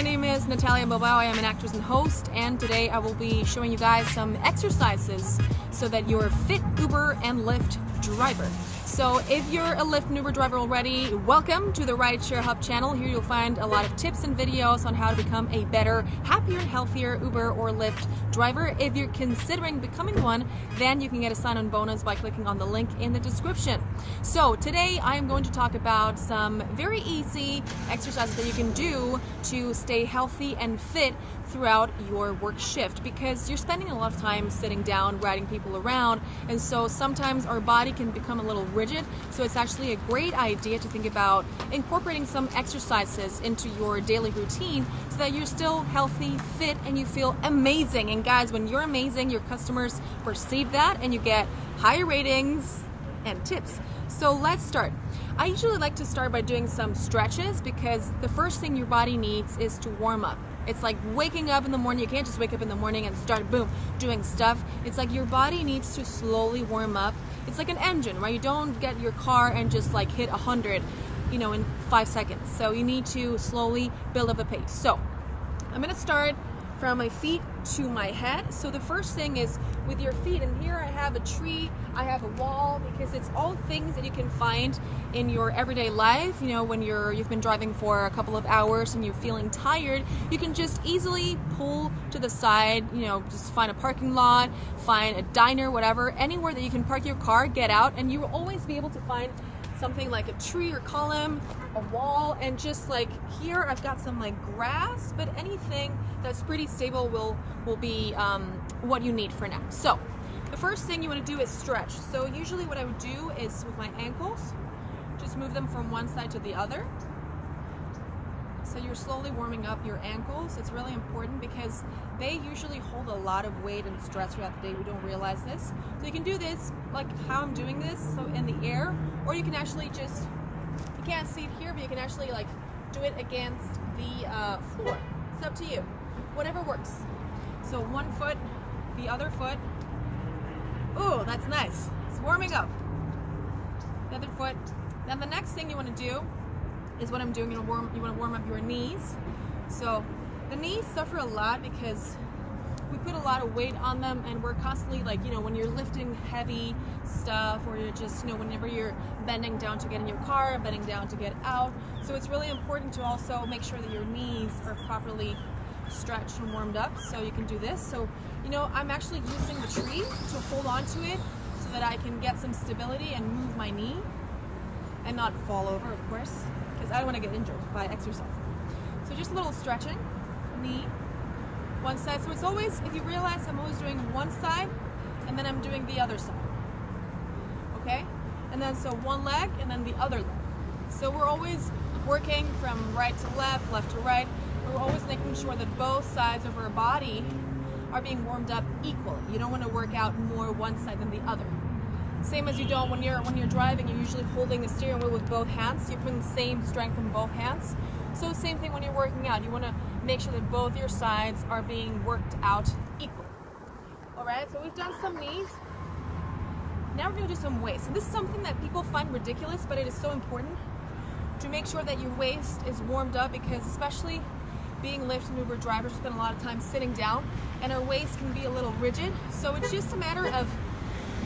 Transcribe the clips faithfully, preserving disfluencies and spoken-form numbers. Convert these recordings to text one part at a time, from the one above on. my name is Natalia Bobao. I am an actress and host, and today I will be showing you guys some exercises so that you're a fit Uber and Lyft driver. So if you're a Lyft and Uber driver already, welcome to the Rideshare Hub channel. Here you'll find a lot of tips and videos on how to become a better, happier, healthier Uber or Lyft driver. If you're considering becoming one, then you can get a sign-on bonus by clicking on the link in the description. So today I am going to talk about some very easy exercises that you can do to stay healthy and fit throughout your work shift, because you're spending a lot of time sitting down, riding people around, and so sometimes our body can become a little rigid. So it's actually a great idea to think about incorporating some exercises into your daily routine so that you're still healthy, fit, and you feel amazing. And guys, when you're amazing, your customers perceive that and you get higher ratings and tips. So let's start. I usually like to start by doing some stretches, because the first thing your body needs is to warm up. It's like waking up in the morning. You can't just wake up in the morning and start, boom, doing stuff. It's like your body needs to slowly warm up. It's like an engine, right? You don't get your car and just like hit a hundred, you know, in five seconds. So you need to slowly build up a pace. So I'm gonna start from my feet to my head. So the first thing is with your feet, and here I have a tree, I have a wall, because it's all things that you can find in your everyday life. You know, when you're you've been driving for a couple of hours and you're feeling tired, you can just easily pull to the side, you know, just find a parking lot, find a diner, whatever, anywhere that you can park your car, get out, and you will always be able to find something like a tree or column, a wall, and just like here I've got some like grass, but anything that's pretty stable will will be um, what you need for now. So the first thing you want to do is stretch. So usually what I would do is with my ankles, just move them from one side to the other. So you're slowly warming up your ankles. It's really important because they usually hold a lot of weight and stress throughout the day. We don't realize this. So you can do this like how I'm doing this, so in the air, or you can actually just, you can't see it here, but you can actually like do it against the uh, floor. It's up to you, whatever works. So one foot, the other foot. Oh, that's nice. It's warming up. The other foot. Now the next thing you want to do is what I'm doing. You want to warm, you want to warm up your knees. So the knees suffer a lot because we put a lot of weight on them, and we're constantly like, you know, when you're lifting heavy stuff, or you're just, you know, whenever you're bending down to get in your car, bending down to get out. So it's really important to also make sure that your knees are properly stretched and warmed up. So you can do this. So, you know, I'm actually using the tree to hold on to it so that I can get some stability and move my knee and not fall over, of course, because I don't want to get injured by exercise. So just a little stretching, knee, one side. So it's always, if you realize, I'm always doing one side and then I'm doing the other side, okay? And then so one leg and then the other leg. So we're always working from right to left, left to right. We're always making sure that both sides of our body are being warmed up equally. You don't want to work out more one side than the other. Same as you don't when you're when you're driving, you're usually holding the steering wheel with both hands. You're putting the same strength in both hands. So same thing when you're working out. You want to make sure that both your sides are being worked out equally. All right, so we've done some knees. Now we're going to do some waist. And this is something that people find ridiculous, but it is so important to make sure that your waist is warmed up, because especially being Lyft and Uber drivers, we spend a lot of time sitting down and our waist can be a little rigid. So it's just a matter of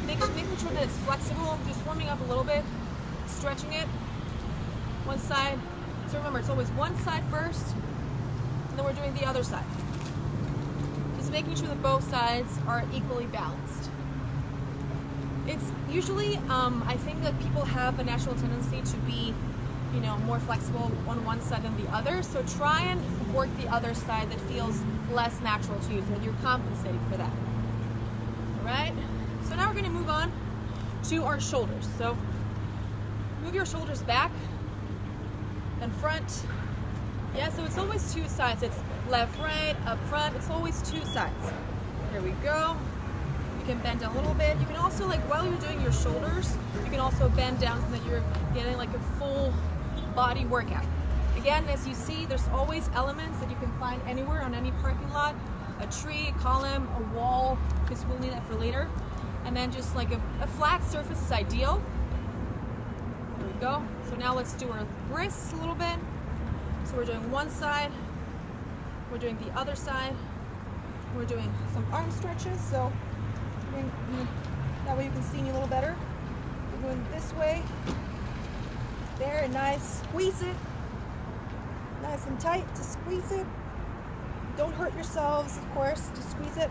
Making, making sure that it's flexible, just warming up a little bit, stretching it, one side. So remember, it's always one side first, and then we're doing the other side. Just making sure that both sides are equally balanced. It's usually, um, I think that people have a natural tendency to be, you know, more flexible on one side than the other, so try and work the other side that feels less natural to you, so that you're compensating for that, all right? So now we're going to move on to our shoulders. So move your shoulders back and front. Yeah, so it's always two sides. It's left, right, up front. It's always two sides. Here we go. You can bend a little bit. You can also, like, while you're doing your shoulders, you can also bend down so that you're getting like a full body workout. Again, as you see, there's always elements that you can find anywhere on any parking lot. A tree, a column, a wall, because we'll need that for later. And then just like a, a flat surface is ideal. There we go. So now let's do our wrists a little bit. So we're doing one side, We're doing the other side. We're doing some arm stretches, so doing, that way you can see me a little better. We're going this way. There, and nice. Squeeze it. Nice and tight to squeeze it. Don't hurt yourselves, of course, to squeeze it.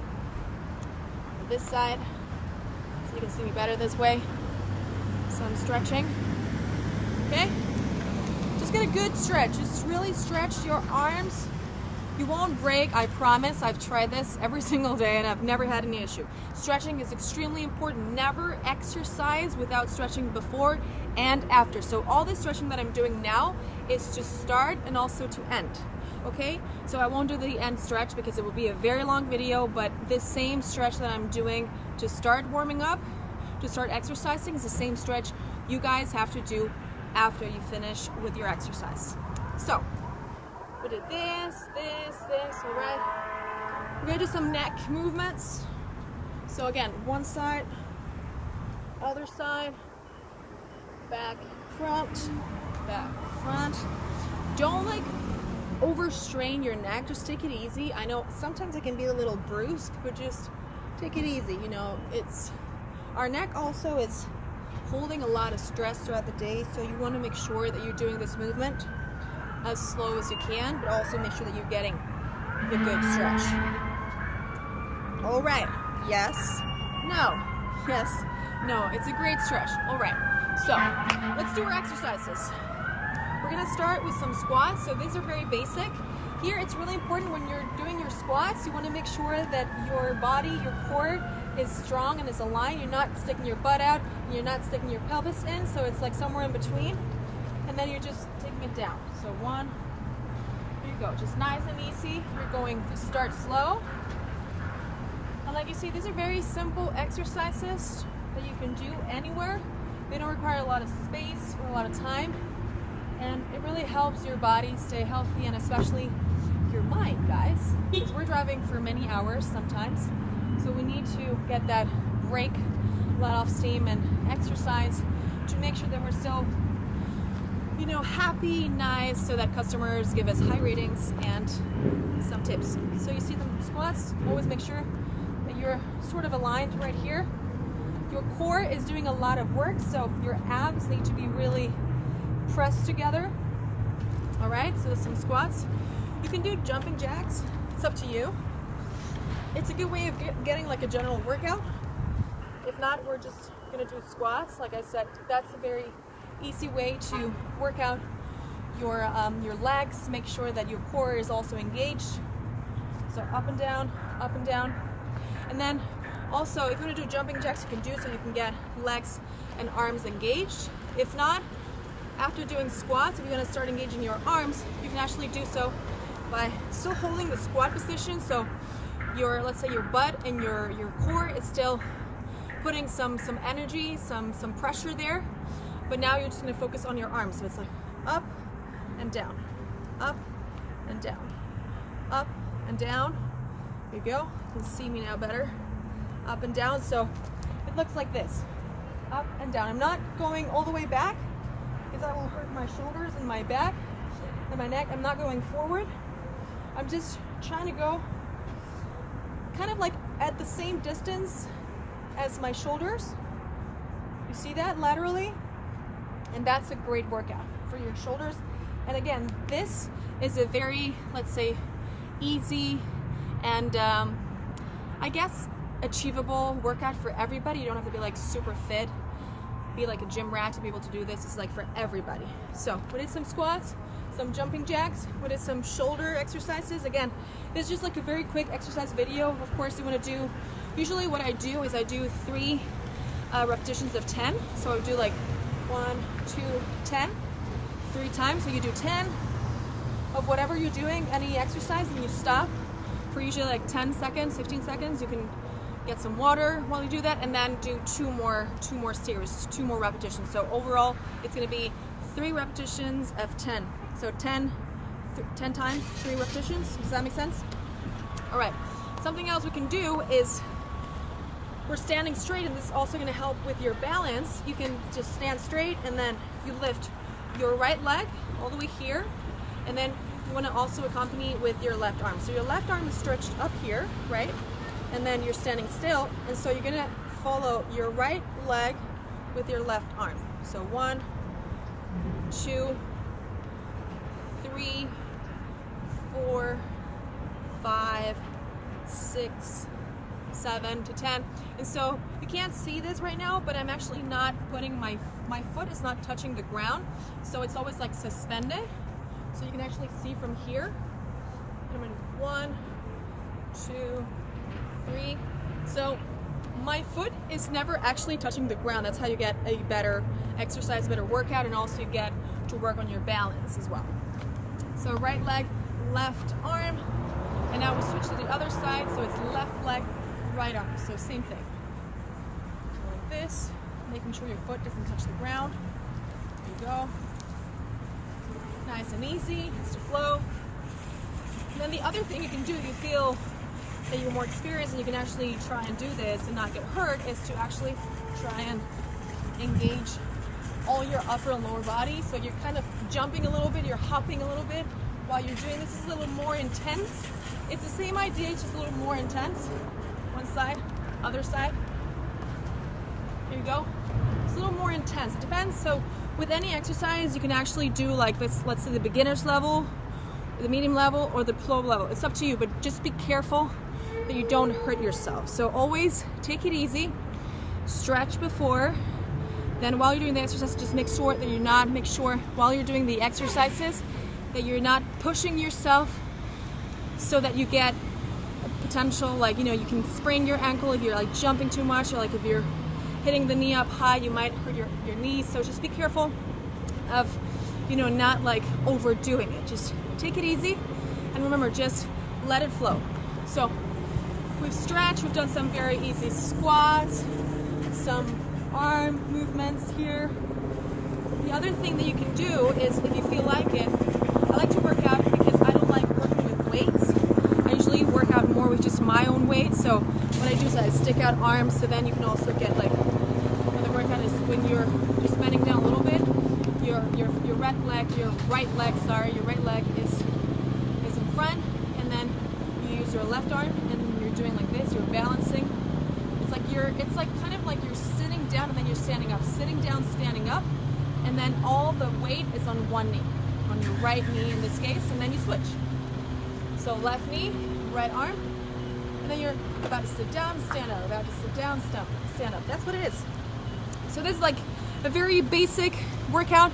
This side, so you can see me better this way. So I'm stretching. Okay? Just get a good stretch. Just really stretch your arms. You won't break, I promise. I've tried this every single day and I've never had any issue. Stretching is extremely important. Never exercise without stretching before and after. So all this stretching that I'm doing now is to start and also to end. Okay? So I won't do the end stretch because it will be a very long video, but this same stretch that I'm doing to start warming up, to start exercising, is the same stretch you guys have to do after you finish with your exercise. So, we did this, this, this, all right. We're gonna do some neck movements. So again, one side, other side, back, front, back, front. Don't like overstrain your neck, just take it easy. I know sometimes it can be a little brusque, but just take it easy, you know. It's, our neck also is holding a lot of stress throughout the day, so you wanna make sure that you're doing this movement as slow as you can, but also make sure that you're getting the good stretch. All right, yes, no, yes, no, it's a great stretch. All right, so let's do our exercises. We're gonna start with some squats, so these are very basic. Here, it's really important when you're doing your squats, you wanna make sure that your body, your core, is strong and is aligned. You're not sticking your butt out, and you're not sticking your pelvis in, so it's like somewhere in between, and then you're just taking it down. So one, here you go, just nice and easy. You're going to start slow. And like you see, these are very simple exercises that you can do anywhere. They don't require a lot of space or a lot of time. And it really helps your body stay healthy and especially your mind, guys. Because we're driving for many hours sometimes. So we need to get that break, let off steam and exercise to make sure that we're still, you know, happy, nice, so that customers give us high ratings and some tips. So you see the squats, always make sure that you're sort of aligned right here. Your core is doing a lot of work, so your abs need to be really pressed together. All right, so there's some squats. You can do jumping jacks, it's up to you. It's a good way of get, getting like a general workout. If not, we're just gonna do squats. Like I said, that's a very easy way to work out your, um, your legs. Make sure that your core is also engaged. So up and down, up and down. And then also, if you wanna do jumping jacks, you can do so you can get legs and arms engaged. If not, after doing squats, if you're gonna start engaging your arms, you can actually do so by still holding the squat position. So your, let's say your butt and your, your core is still putting some, some energy, some, some pressure there, but now you're just gonna focus on your arms. So it's like up and down, up and down, up and down. There you go, you can see me now better. Up and down, so it looks like this. Up and down. I'm not going all the way back because that will hurt my shoulders and my back and my neck. I'm not going forward. I'm just trying to go kind of like at the same distance as my shoulders. You see that laterally? And that's a great workout for your shoulders. And again, this is a very, let's say, easy and um, I guess achievable workout for everybody. You don't have to be like super fit, be like a gym rat to be able to do this. It's like for everybody. So we did some squats, some jumping jacks, we did some shoulder exercises. Again, this is just like a very quick exercise video. Of course, you want to do, usually what I do is I do three uh, repetitions of ten. So I would do like one, two, ten, three times. So you do ten of whatever you're doing, any exercise, and you stop for usually like ten seconds, fifteen seconds. You can get some water while you do that, and then do two more, two more series, two more repetitions. So overall, it's gonna be three repetitions of ten. So ten, ten times, three repetitions. Does that make sense? All right, something else we can do is we're standing straight, and this is also gonna help with your balance. You can just stand straight, and then you lift your right leg all the way here, and then you want to also accompany with your left arm. So your left arm is stretched up here, right? And then you're standing still, and so you're going to follow your right leg with your left arm. So one, two, three, four, five, six, seven to ten. And so you can't see this right now, but I'm actually not putting my, my foot is not touching the ground. So it's always like suspended. So you can actually see from here. I'm going one, two, three. So my foot is never actually touching the ground. That's how you get a better exercise, better workout, and also you get to work on your balance as well. So right leg, left arm, and now we'll switch to the other side. So it's left leg, right arm. So same thing. Like this, making sure your foot doesn't touch the ground. There you go. Nice and easy, it's to flow. And then the other thing you can do if you feel that you're more experienced and you can actually try and do this and not get hurt is to actually try and engage all your upper and lower body. So you're kind of jumping a little bit, you're hopping a little bit while you're doing this. It's a little more intense. It's the same idea, it's just a little more intense. One side, other side. Here you go. It's a little more intense. It depends. So with any exercise, you can actually do like this, let's say the beginner's level, the medium level, or the pro level. It's up to you, but just be careful that you don't hurt yourself. So always take it easy, stretch before, then while you're doing the exercise, just make sure that you're not, make sure while you're doing the exercises that you're not pushing yourself so that you get a potential, like, you know, you can sprain your ankle if you're like jumping too much, or like if you're hitting the knee up high, you might hurt your, your knees. So just be careful of, you know, not like overdoing it. Just take it easy, and remember, just let it flow. So we've stretched, we've done some very easy squats, some arm movements here. The other thing that you can do is, if you feel like it, I like to work out because I don't like working with weights. I usually work out more with just my own weight. So what I do is I stick out arms, so then you can also get like, when the workout is when you're just bending down a little bit, your your your right leg, your right leg, sorry, your right leg is is in front, and then you use your left arm, and you're doing like this, you're balancing. It's like you're it's like kind of like you're sitting down and then you're standing up, sitting down, standing up, and then all the weight is on one knee, on your right knee in this case, and then you switch. So left knee, right arm, and then you're about to sit down, stand up, about to sit down, stand up, stand up. That's what it is. So this is like a very basic workout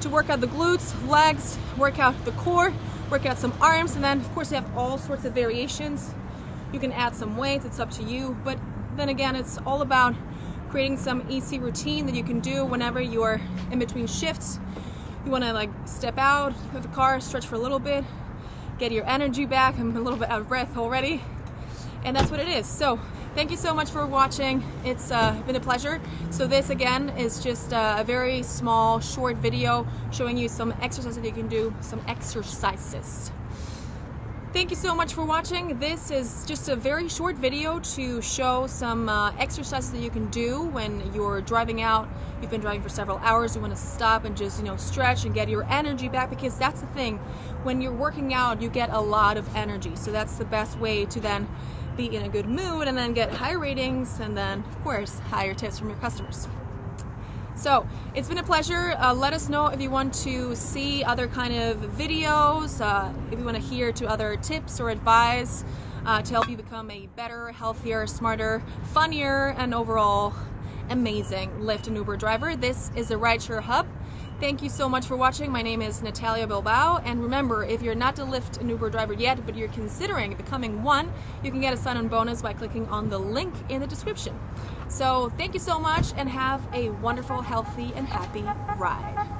to work out the glutes, legs, work out the core, work out some arms, and then of course you have all sorts of variations. You can add some weights, it's up to you, but then again, it's all about creating some easy routine that you can do whenever you're in between shifts. You wanna like step out of the car, stretch for a little bit, get your energy back. I'm a little bit out of breath already. And that's what it is. So thank you so much for watching. It's uh, been a pleasure. So this again is just uh, a very small, short video showing you some exercises that you can do, some exercises. Thank you so much for watching. This is just a very short video to show some uh, exercises that you can do when you're driving out. You've been driving for several hours, you want to stop and just, you know, stretch and get your energy back, because that's the thing. When you're working out, you get a lot of energy. So that's the best way to then be in a good mood and then get higher ratings, and then of course higher tips from your customers. So it's been a pleasure. Uh, let us know if you want to see other kind of videos, uh, if you want to hear to other tips or advice uh, to help you become a better, healthier, smarter, funnier, and overall amazing Lyft and Uber driver. This is the Rideshare Hub. Thank you so much for watching. My name is Natalia Bobao, and remember, if you're not a Lyft and Uber driver yet, but you're considering becoming one, you can get a sign-on bonus by clicking on the link in the description. So thank you so much, and have a wonderful, healthy, and happy ride.